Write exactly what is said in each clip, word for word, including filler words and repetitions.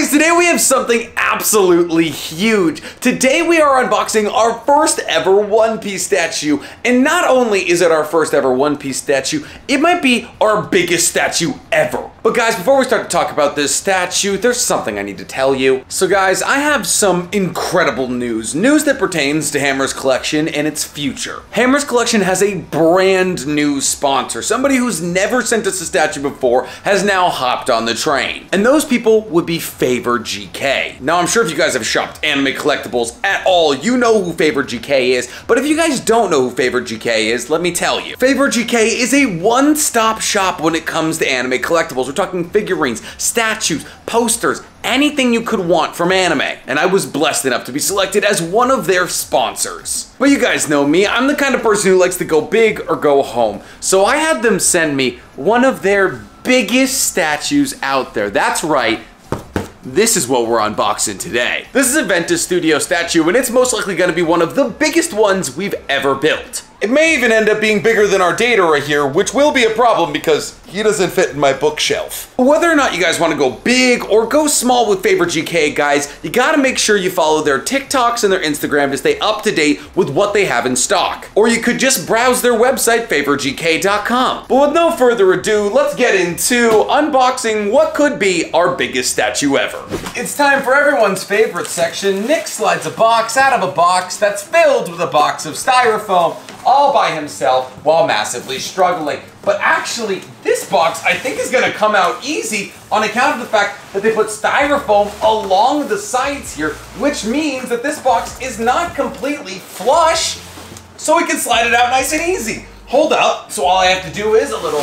guys, today we have something absolutely huge. Today we are unboxing our first ever One Piece statue. And not only is it our first ever One Piece statue, it might be our biggest statue ever. But guys, before we start to talk about this statue, there's something I need to tell you. So guys, I have some incredible news. News that pertains to Hammer's Collection and its future. Hammer's Collection has a brand new sponsor. Somebody who's never sent us a statue before has now hopped on the train. And those people would be Favor G K. Now, I'm sure if you guys have shopped anime collectibles at all, you know who Favor G K is, but if you guys don't know who Favor G K is, let me tell you. Favor G K is a one-stop shop when it comes to anime collectibles. We're talking figurines, statues, posters, anything you could want from anime. And I was blessed enough to be selected as one of their sponsors. But you guys know me, I'm the kind of person who likes to go big or go home. So I had them send me one of their biggest statues out there. That's right. This is what we're unboxing today. This is a Ventus Studio statue, and it's most likely going to be one of the biggest ones we've ever built. It may even end up being bigger than our data right here, which will be a problem because he doesn't fit in my bookshelf. Whether or not you guys want to go big or go small with Favor G K, guys, you got to make sure you follow their TikToks and their Instagram to stay up to date with what they have in stock. Or you could just browse their website, favor G K dot com. But with no further ado, let's get into unboxing what could be our biggest statue ever. It's time for everyone's favorite section. Nick slides a box out of a box that's filled with a box of styrofoam all by himself while massively struggling. But actually, this box I think is gonna come out easy on account of the fact that they put styrofoam along the sides here, which means that this box is not completely flush, so we can slide it out nice and easy. Hold up, so all I have to do is a little,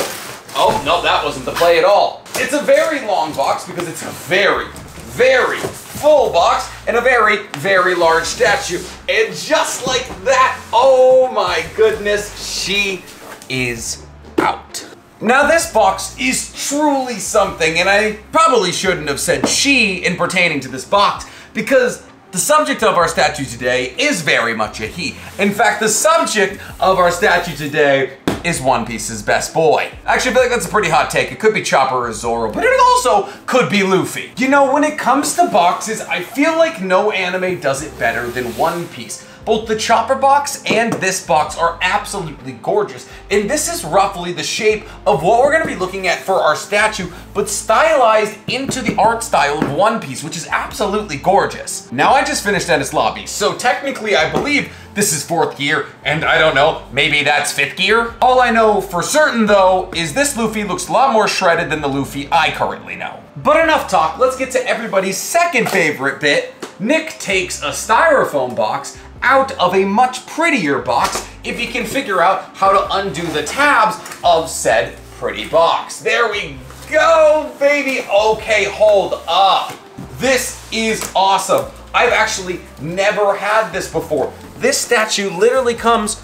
oh, no, that wasn't the play at all. It's a very long box because it's a very, very full box and a very, very large statue. And just like that, oh my goodness, she is out. Now this box is truly something, and I probably shouldn't have said she in pertaining to this box because the subject of our statue today is very much a he. In fact, the subject of our statue today is One Piece's best boy. Actually, I feel like that's a pretty hot take. It could be Chopper or Zoro, but it also could be Luffy. You know, when it comes to boxes, I feel like no anime does it better than One Piece. Both the Chopper box and this box are absolutely gorgeous, and this is roughly the shape of what we're gonna be looking at for our statue, but stylized into the art style of One Piece, which is absolutely gorgeous. Now, I just finished Enies Lobby, so technically, I believe this is Fourth Gear, and I don't know, maybe that's Fifth Gear? All I know for certain, though, is this Luffy looks a lot more shredded than the Luffy I currently know. But enough talk, let's get to everybody's second favorite bit. Nick takes a styrofoam box out of a much prettier box if he can figure out how to undo the tabs of said pretty box. There we go, baby. Okay, hold up. This is awesome. I've actually never had this before. This statue literally comes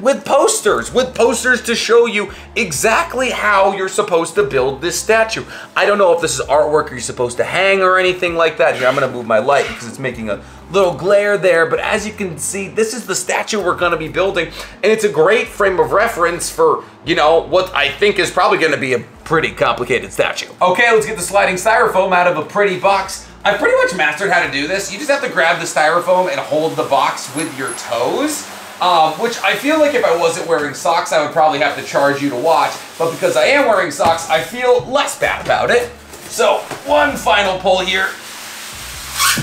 with posters, with posters to show you exactly how you're supposed to build this statue. I don't know if this is artwork or you're supposed to hang or anything like that. Here, I'm gonna move my light because it's making a little glare there, but as you can see, this is the statue we're gonna be building, and it's a great frame of reference for, you know, what I think is probably gonna be a pretty complicated statue. Okay, let's get the sliding styrofoam out of a pretty box. I've pretty much mastered how to do this. You just have to grab the styrofoam and hold the box with your toes, um, which I feel like if I wasn't wearing socks, I would probably have to charge you to watch, but because I am wearing socks, I feel less bad about it. So, one final pull here.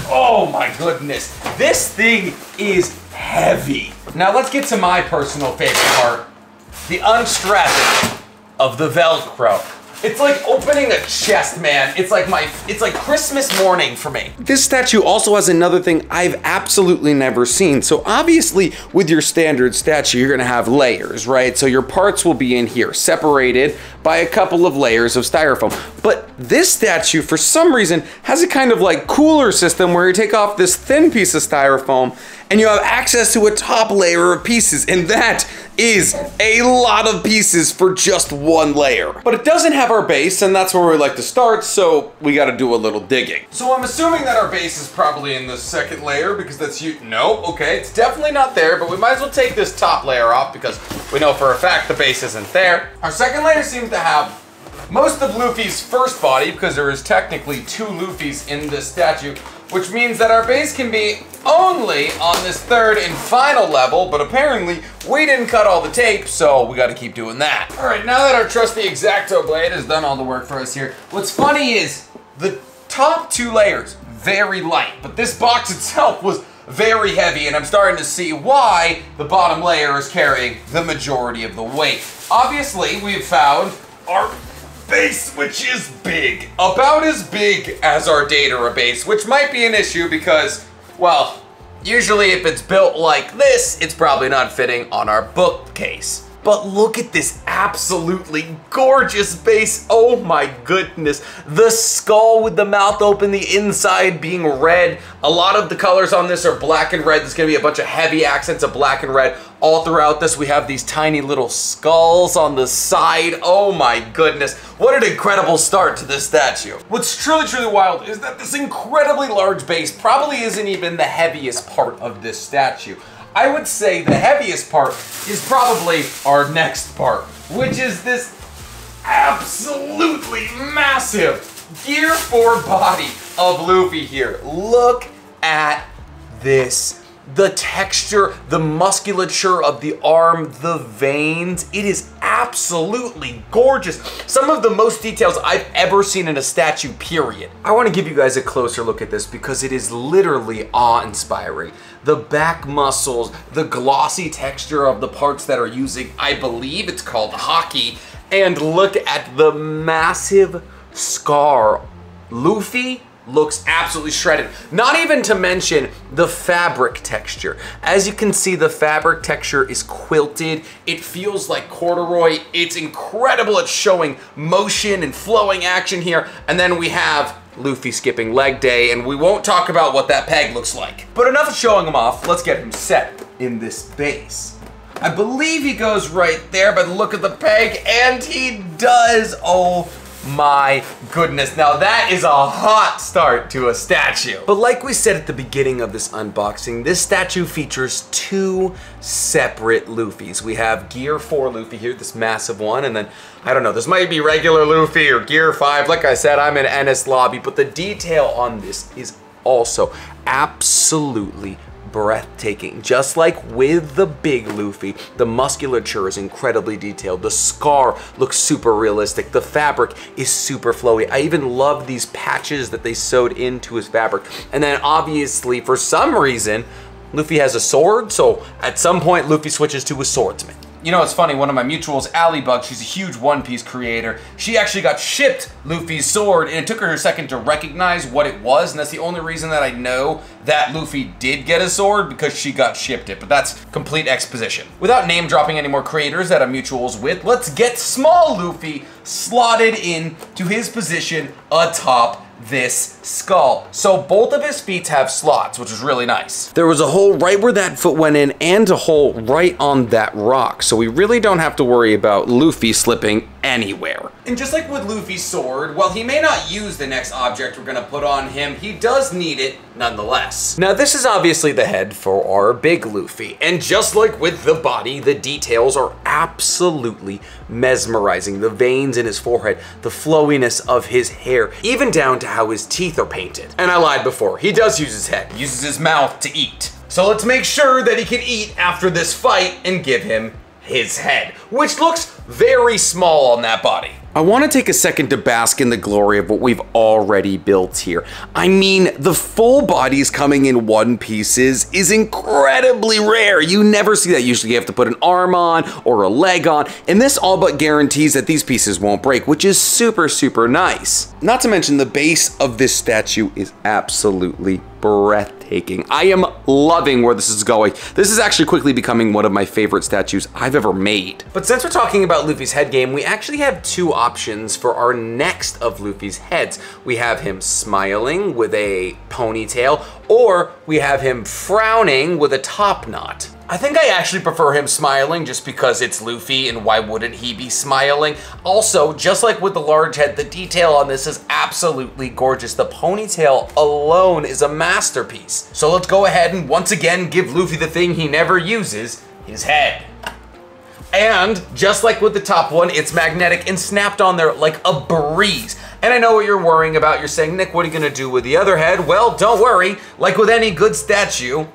Oh my goodness, this thing is heavy. Now let's get to my personal favorite part, the unstrapping of the Velcro. It's like opening a chest, man. It's like my, it's like Christmas morning for me. This statue also has another thing I've absolutely never seen. So obviously with your standard statue, you're gonna have layers, right? So your parts will be in here, separated by a couple of layers of styrofoam. But this statue, for some reason, has a kind of like cooler system where you take off this thin piece of styrofoam and you have access to a top layer of pieces, and that is a lot of pieces for just one layer. But it doesn't have our base, and that's where we like to start, so we gotta do a little digging. So I'm assuming that our base is probably in the second layer because that's you, no, okay, it's definitely not there, but we might as well take this top layer off because we know for a fact the base isn't there. Our second layer seems to have most of Luffy's first body, because there is technically two Luffys in this statue, which means that our base can be only on this third and final level, but apparently we didn't cut all the tape, so we gotta keep doing that. All right, now that our trusty X-Acto blade has done all the work for us here, what's funny is the top two layers, very light, but this box itself was very heavy, and I'm starting to see why the bottom layer is carrying the majority of the weight. Obviously, we've found our base, which is big. About as big as our data base, which might be an issue because, well, usually if it's built like this, it's probably not fitting on our bookcase. But look at this absolutely gorgeous base. Oh my goodness. The skull with the mouth open, the inside being red. A lot of the colors on this are black and red. There's gonna be a bunch of heavy accents of black and red all throughout this. We have these tiny little skulls on the side. Oh my goodness. What an incredible start to this statue. What's truly, truly wild is that this incredibly large base probably isn't even the heaviest part of this statue. I would say the heaviest part is probably our next part, which is this absolutely massive Gear four body of Luffy here. Look at this. The texture, the musculature of the arm, the veins, it is absolutely gorgeous. Some of the most details I've ever seen in a statue, period. I want to give you guys a closer look at this because it is literally awe-inspiring. The back muscles, the glossy texture of the parts that are using, I believe it's called hockey, and look at the massive scar. Luffy looks absolutely shredded. Not even to mention the fabric texture. As you can see, the fabric texture is quilted. It feels like corduroy. It's incredible. It's showing motion and flowing action here. And then we have Luffy skipping leg day, and we won't talk about what that peg looks like. But enough of showing him off. Let's get him set in this base. I believe he goes right there, but look at the peg, and he does. Oh my goodness. Now that is a hot start to a statue. But like we said at the beginning of this unboxing, this statue features two separate Luffys. We have Gear four Luffy here, this massive one, and then, I don't know, this might be regular Luffy or Gear five. Like I said, I'm in Enies Lobby, but the detail on this is also absolutely breathtaking. Just like with the big Luffy, the musculature is incredibly detailed. The scar looks super realistic. The fabric is super flowy. I even love these patches that they sewed into his fabric. And then obviously, for some reason, Luffy has a sword, so at some point Luffy switches to a swordsman. You know, it's funny, one of my mutuals, Allybug, she's a huge One Piece creator. She actually got shipped Luffy's sword, and it took her a second to recognize what it was, and that's the only reason that I know that Luffy did get a sword, because she got shipped it, but that's complete exposition. Without name dropping any more creators that I'm mutuals with, let's get small Luffy slotted in to his position atop this skull. So both of his feet have slots, which is really nice. There was a hole right where that foot went in and a hole right on that rock. So we really don't have to worry about Luffy slipping anywhere. And just like with Luffy's sword, while he may not use the next object we're gonna put on him, he does need it nonetheless. Now this is obviously the head for our big Luffy. And just like with the body, the details are absolutely mesmerizing. The veins in his forehead, the flowiness of his hair, even down to how his teeth are painted. And I lied before, he does use his head, he uses his mouth to eat. So let's make sure that he can eat after this fight and give him his head, which looks very small on that body. I want to take a second to bask in the glory of what we've already built here. I mean, the full bodies coming in one pieces is incredibly rare. You never see that. Usually you have to put an arm on or a leg on, and this all but guarantees that these pieces won't break, which is super, super nice. Not to mention the base of this statue is absolutely breathtaking. I am loving where this is going. This is actually quickly becoming one of my favorite statues I've ever made. But since we're talking about Luffy's head game, we actually have two options for our next of Luffy's heads. We have him smiling with a ponytail, or we have him frowning with a top knot. I think I actually prefer him smiling just because it's Luffy, and why wouldn't he be smiling? Also, just like with the large head, the detail on this is absolutely gorgeous. The ponytail alone is a masterpiece. So let's go ahead and once again give Luffy the thing he never uses, his head. And just like with the top one, it's magnetic and snapped on there like a breeze. And I know what you're worrying about. You're saying, Nick, what are you gonna do with the other head? Well, don't worry. Like with any good statue,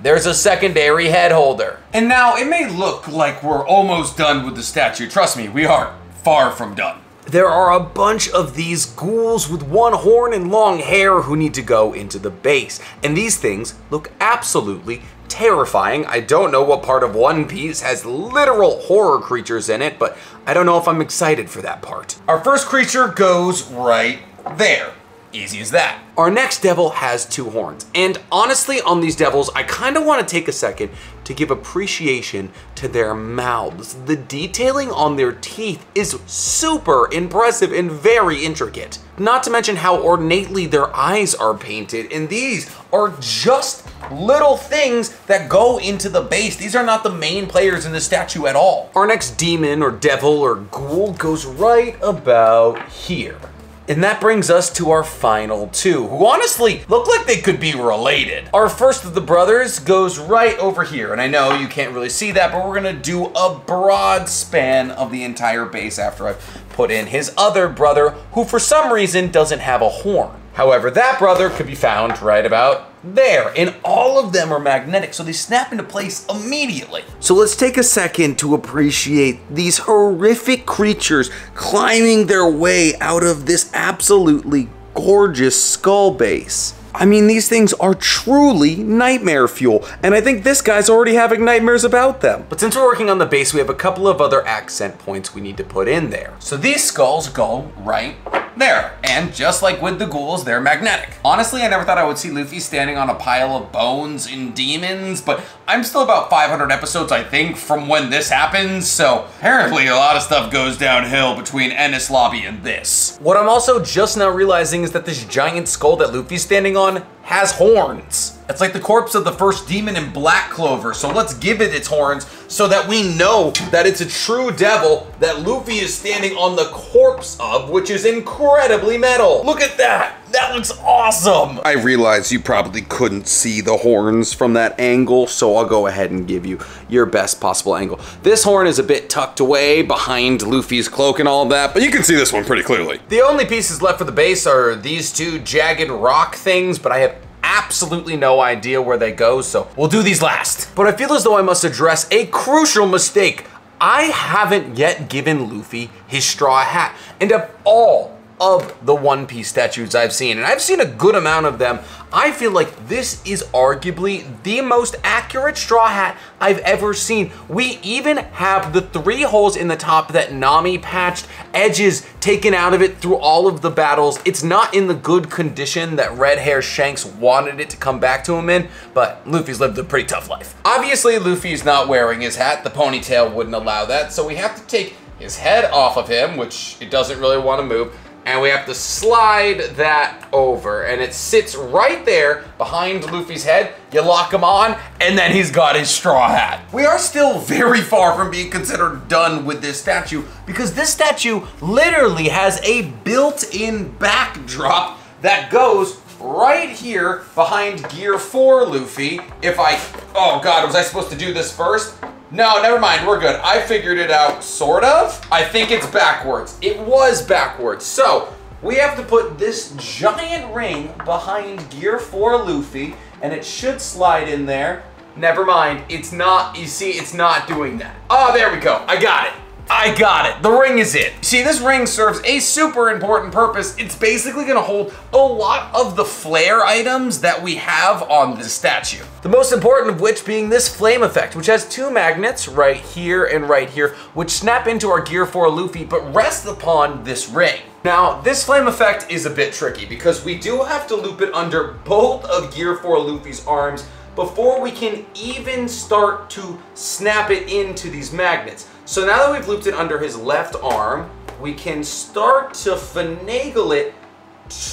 there's a secondary head holder. And now it may look like we're almost done with the statue. Trust me, we are far from done. There are a bunch of these ghouls with one horn and long hair who need to go into the base. And these things look absolutely terrifying. I don't know what part of One Piece has literal horror creatures in it, but I don't know if I'm excited for that part. Our first creature goes right there. Easy as that. Our next devil has two horns. And honestly, on these devils, I kind of want to take a second to give appreciation to their mouths. The detailing on their teeth is super impressive and very intricate. Not to mention how ornately their eyes are painted. And these are just little things that go into the base. These are not the main players in the statue at all. Our next demon or devil or ghoul goes right about here. And that brings us to our final two, who honestly look like they could be related. Our first of the brothers goes right over here. And I know you can't really see that, but we're gonna do a broad span of the entire base after I've put in his other brother, who for some reason doesn't have a horn. However, that brother could be found right about there, and all of them are magnetic, so they snap into place immediately. So let's take a second to appreciate these horrific creatures climbing their way out of this absolutely gorgeous skull base. I mean, these things are truly nightmare fuel, and I think this guy's already having nightmares about them. But since we're working on the base, we have a couple of other accent points we need to put in there. So these skulls go right there, and just like with the ghouls, they're magnetic. Honestly, I never thought I would see Luffy standing on a pile of bones and demons, but I'm still about five hundred episodes, I think, from when this happens, so apparently a lot of stuff goes downhill between Enies Lobby and this. What I'm also just now realizing is that this giant skull that Luffy's standing on has horns. It's like the corpse of the first demon in Black Clover, so let's give it its horns so that we know that it's a true devil that Luffy is standing on the corpse of, which is incredibly metal. Look at that. That looks awesome. I realize you probably couldn't see the horns from that angle, so I'll go ahead and give you your best possible angle. This horn is a bit tucked away behind Luffy's cloak and all that, but you can see this one pretty clearly. The only pieces left for the base are these two jagged rock things, but I have absolutely no idea where they go, so we'll do these last. But I feel as though I must address a crucial mistake. I haven't yet given Luffy his straw hat, and of all of the One Piece statues I've seen, and I've seen a good amount of them, I feel like this is arguably the most accurate straw hat I've ever seen. We even have the three holes in the top that Nami patched, edges taken out of it through all of the battles. It's not in the good condition that Red Hair Shanks wanted it to come back to him in, but Luffy's lived a pretty tough life. Obviously, Luffy's not wearing his hat. The ponytail wouldn't allow that, so we have to take his head off of him, which it doesn't really want to move, and we have to slide that over, and it sits right there behind Luffy's head. You lock him on, and then he's got his straw hat. We are still very far from being considered done with this statue, because this statue literally has a built-in backdrop that goes right here behind Gear four Luffy. If I, oh God, was I supposed to do this first? No, never mind, we're good. I figured it out, sort of. I think it's backwards. It was backwards. So we have to put this giant ring behind Gear four Luffy, and it should slide in there. Never mind, it's not, you see, it's not doing that. Oh, there we go, I got it. I got it, the ring is it. See, this ring serves a super important purpose. It's basically gonna hold a lot of the flare items that we have on this statue. The most important of which being this flame effect, which has two magnets right here and right here, which snap into our Gear four Luffy, but rest upon this ring. Now, this flame effect is a bit tricky because we do have to loop it under both of Gear four Luffy's arms before we can even start to snap it into these magnets. So now that we've looped it under his left arm, we can start to finagle it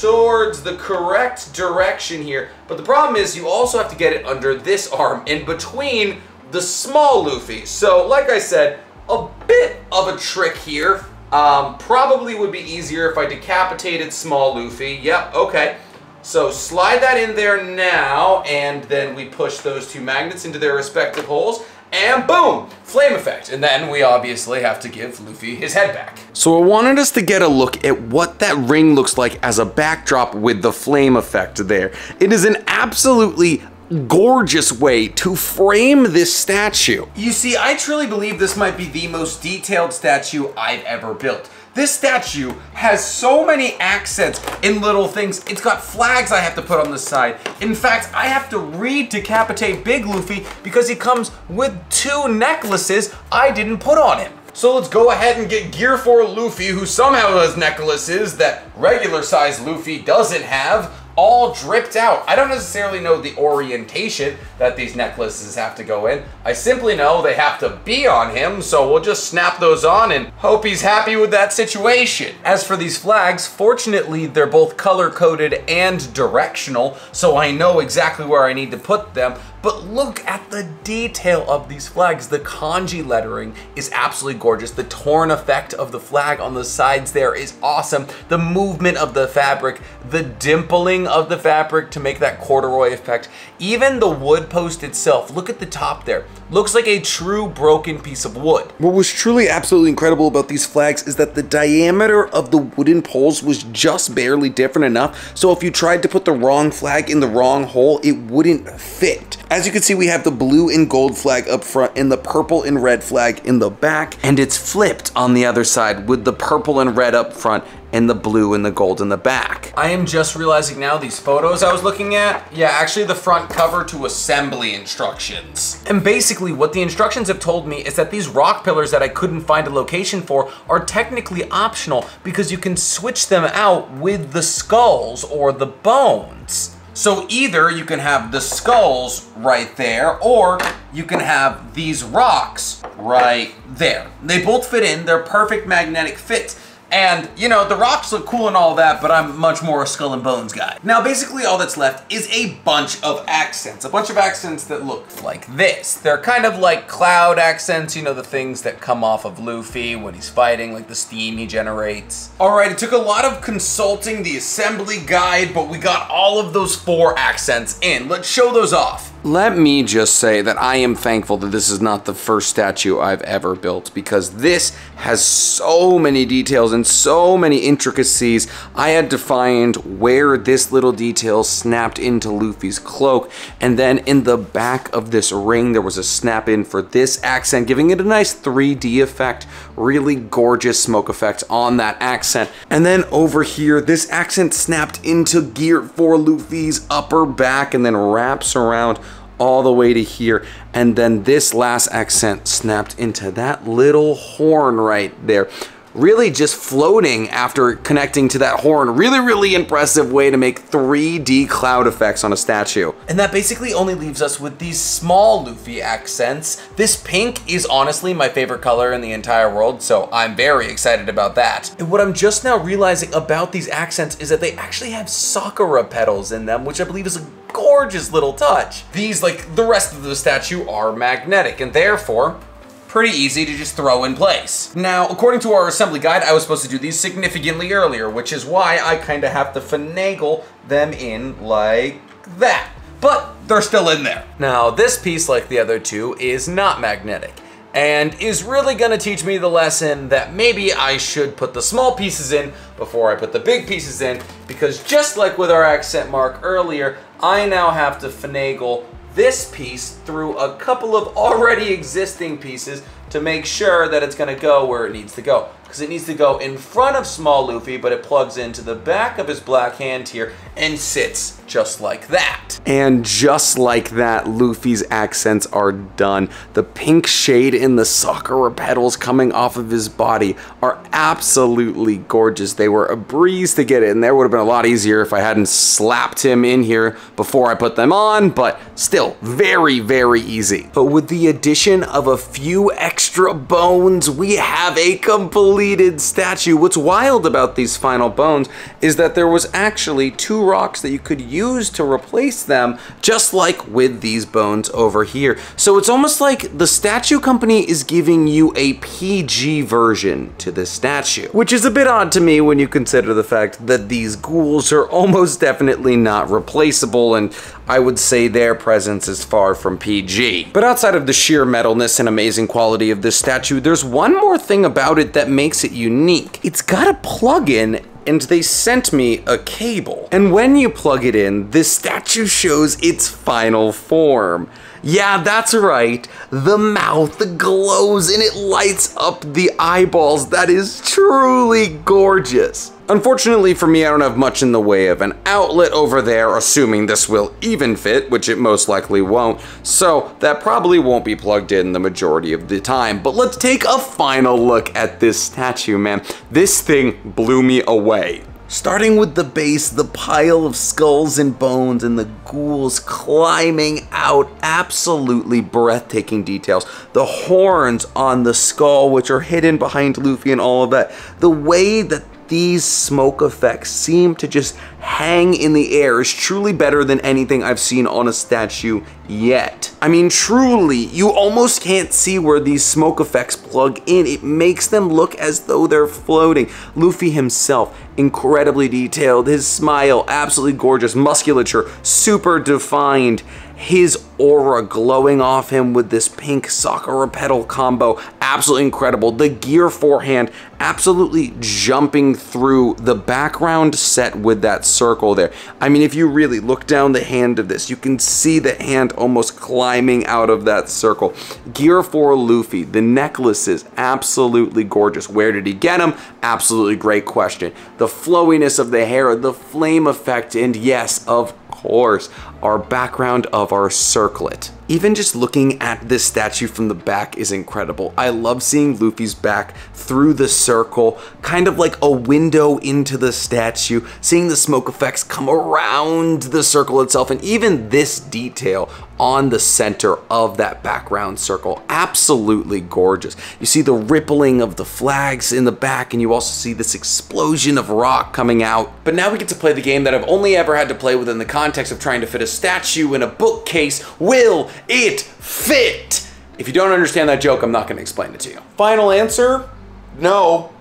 towards the correct direction here. But the problem is you also have to get it under this arm in between the small Luffy. So like I said, a bit of a trick here. Um, probably would be easier if I decapitated small Luffy. Yep, okay. So slide that in there now, and then we push those two magnets into their respective holes. and boom, flame effect. And then we obviously have to give Luffy his head back. So I wanted us to get a look at what that ring looks like as a backdrop with the flame effect there. It is an absolutely gorgeous way to frame this statue. You see, I truly believe this might be the most detailed statue I've ever built. This statue has so many accents in little things. It's got flags I have to put on the side. In fact, I have to re-decapitate Big Luffy because he comes with two necklaces I didn't put on him. So let's go ahead and get Gear four Luffy, who somehow has necklaces that regular size Luffy doesn't have, all dripped out. I don't necessarily know the orientation that these necklaces have to go in. I simply know they have to be on him, so we'll just snap those on and hope he's happy with that situation. As for these flags, fortunately, they're both color-coded and directional, so I know exactly where I need to put them. But look at the detail of these flags. The kanji lettering is absolutely gorgeous. The torn effect of the flag on the sides there is awesome. The movement of the fabric, the dimpling of the fabric to make that corduroy effect. Even the wood post itself, look at the top there. Looks like a true broken piece of wood. What was truly absolutely incredible about these flags is that the diameter of the wooden poles was just barely different enough, so if you tried to put the wrong flag in the wrong hole, it wouldn't fit. As you can see, we have the blue and gold flag up front and the purple and red flag in the back, and it's flipped on the other side with the purple and red up front and the blue and the gold in the back. I am just realizing now these photos I was looking at, yeah, actually the front cover to assembly instructions. And basically what the instructions have told me is that these rock pillars that I couldn't find a location for are technically optional because you can switch them out with the skulls or the bones. So either you can have the skulls right there, or you can have these rocks right there. They both fit in, they're perfect magnetic fit. And, you know, the rocks look cool and all that, but I'm much more a skull and bones guy. Now, basically all that's left is a bunch of accents. A bunch of accents that look like this. They're kind of like cloud accents, you know, the things that come off of Luffy when he's fighting, like the steam he generates. All right, it took a lot of consulting the assembly guide, but we got all of those four accents in. Let's show those off. Let me just say that I am thankful that this is not the first statue I've ever built, because this has so many details and so many intricacies. I had to find where this little detail snapped into Luffy's cloak, and then in the back of this ring there was a snap in for this accent, giving it a nice three D effect, really gorgeous smoke effect on that accent. And then over here this accent snapped into Gear four Luffy's upper back and then wraps around all the way to here, and then this last accent snapped into that little horn right there. Really just floating after connecting to that horn. Really, really impressive way to make three D cloud effects on a statue. And that basically only leaves us with these small Luffy accents. This pink is honestly my favorite color in the entire world, so I'm very excited about that. And what I'm just now realizing about these accents is that they actually have Sakura petals in them, which I believe is a gorgeous little touch. These, like the rest of the statue, are magnetic, and therefore pretty easy to just throw in place. Now, according to our assembly guide, I was supposed to do these significantly earlier, which is why I kind of have to finagle them in like that. But they're still in there. Now, this piece, like the other two, is not magnetic and is really gonna teach me the lesson that maybe I should put the small pieces in before I put the big pieces in, because just like with our accent mark earlier, I now have to finagle this piece through a couple of already existing pieces to make sure that it's gonna go where it needs to go. Because it needs to go in front of small Luffy, but it plugs into the back of his black hand here and sits just like that. And just like that, Luffy's accents are done. The pink shade in the Sakura petals coming off of his body are absolutely gorgeous. They were a breeze to get in there. Would have been a lot easier if I hadn't slapped him in here before I put them on, but still very, very easy. But with the addition of a few extra bones, we have a complete completed statue. What's wild about these final bones is that there was actually two rocks that you could use to replace them, just like with these bones over here. So it's almost like the statue company is giving you a P G version to this statue, which is a bit odd to me when you consider the fact that these ghouls are almost definitely not replaceable, and I would say their presence is far from P G. But outside of the sheer metalness and amazing quality of this statue, there's one more thing about it that makes it unique. It's got a plug-in, and they sent me a cable. And when you plug it in, this statue shows its final form. Yeah, that's right. The mouth glows and it lights up the eyeballs. That is truly gorgeous. Unfortunately for me, I don't have much in the way of an outlet over there, assuming this will even fit, which it most likely won't, so that probably won't be plugged in the majority of the time. But let's take a final look at this statue, man. This thing blew me away. Starting with the base, the pile of skulls and bones and the ghouls climbing out, absolutely breathtaking details. The horns on the skull, which are hidden behind Luffy and all of that. The way that these smoke effects seem to just hang in the air is truly better than anything I've seen on a statue yet. I mean, truly, you almost can't see where these smoke effects plug in. It makes them look as though they're floating. Luffy himself, incredibly detailed. His smile, absolutely gorgeous. Musculature, super defined. His aura glowing off him with this pink Sakura petal combo, absolutely incredible. The Gear four hand absolutely jumping through the background set with that circle there. I mean, if you really look down the hand of this, you can see the hand almost climbing out of that circle. Gear four Luffy, the necklaces, absolutely gorgeous. Where did he get them? Absolutely great question. The flowiness of the hair, the flame effect, and yes, of course, our background of our circlet. Even just looking at this statue from the back is incredible. I love seeing Luffy's back through the circle, kind of like a window into the statue, seeing the smoke effects come around the circle itself, and even this detail on the center of that background circle, absolutely gorgeous. You see the rippling of the flags in the back, and you also see this explosion of rock coming out. But now we get to play the game that I've only ever had to play within the context of trying to fit a statue in a bookcase. Will it fit? If you don't understand that joke, I'm not going to explain it to you. Final answer? No.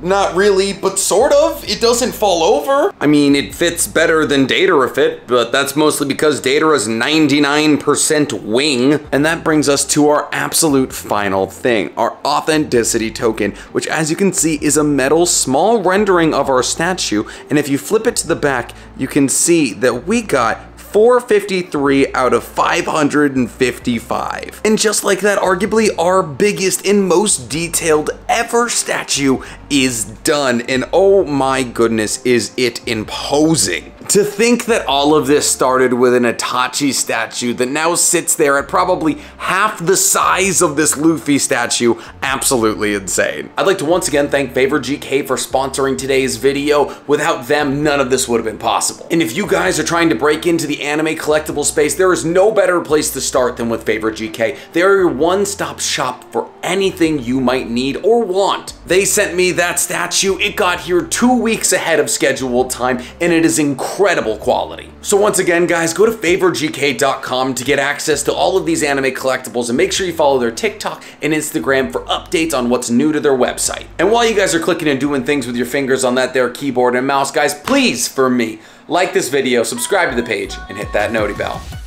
Not really, but sort of. It doesn't fall over. I mean, it fits better than Daedra fit, but that's mostly because Daedra's ninety-nine percent wing. And that brings us to our absolute final thing, our authenticity token, which as you can see is a metal small rendering of our statue. And if you flip it to the back, you can see that we got four fifty-three out of five hundred fifty-five. And just like that, arguably our biggest and most detailed ever statue is done. And oh my goodness, is it imposing. To think that all of this started with an Itachi statue that now sits there at probably half the size of this Luffy statue, absolutely insane. I'd like to once again thank Favor G K for sponsoring today's video. Without them, none of this would have been possible. And if you guys are trying to break into the anime collectible space, there is no better place to start than with Favor G K. They are your one-stop shop for anything you might need or want. They sent me that statue. It got here two weeks ahead of scheduled time, and it is incredible. Incredible quality. So once again, guys, go to favor G K dot com to get access to all of these anime collectibles, and make sure you follow their TikTok and Instagram for updates on what's new to their website. And while you guys are clicking and doing things with your fingers on that there keyboard and mouse, guys, please, for me, like this video, subscribe to the page, and hit that noti bell.